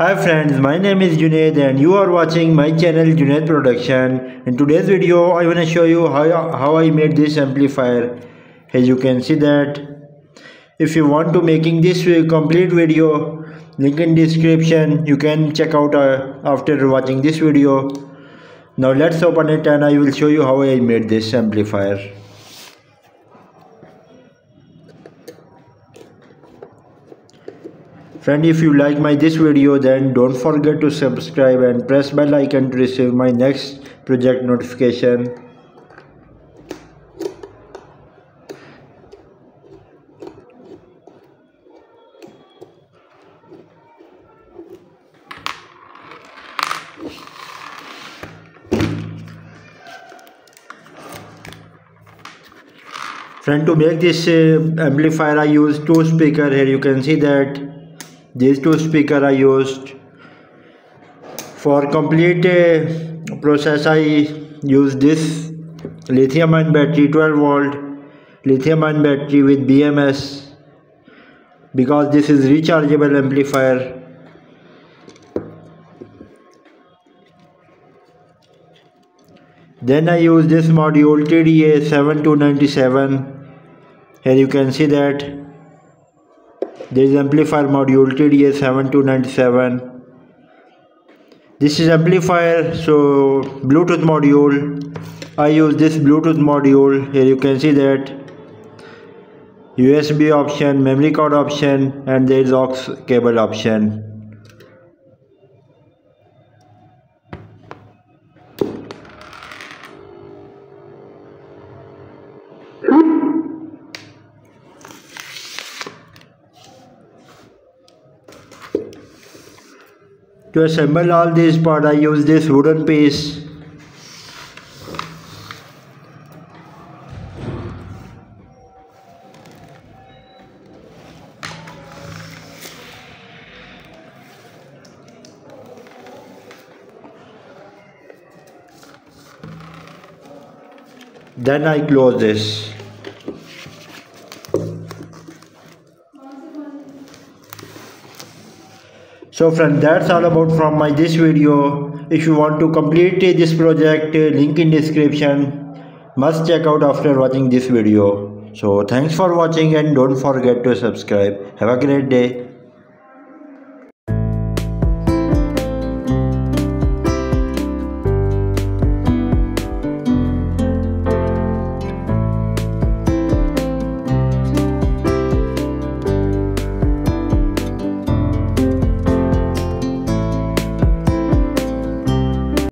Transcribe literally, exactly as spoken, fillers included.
Hi friends, my name is Junaid and you are watching my channel Junaid Production. In today's video, I want to show you how, how I made this amplifier. As you can see that. If you want to making this complete video, link in description, you can check out uh, after watching this video. Now let's open it and I will show you how I made this amplifier. Friend, if you like my this video, then don't forget to subscribe and press bell icon to receive my next project notification. Friend, to make this amplifier I used two speakers. Here you can see that these two speakers I used. For complete uh, process I used this lithium ion battery, twelve volt lithium ion battery with B M S, because this is rechargeable amplifier. Then I used this module T D A seven two nine seven. Here you can see that there is amplifier module T D A seven two nine seven. This is amplifier, so Bluetooth module. I use this Bluetooth module. Here you can see that U S B option, memory card option, and there is aux cable option. To assemble all these parts, I use this wooden piece. Then I close this. So friend, that's all about from my this video. If you want to complete this project, link in description. Must check out after watching this video. So thanks for watching and don't forget to subscribe. Have a great day.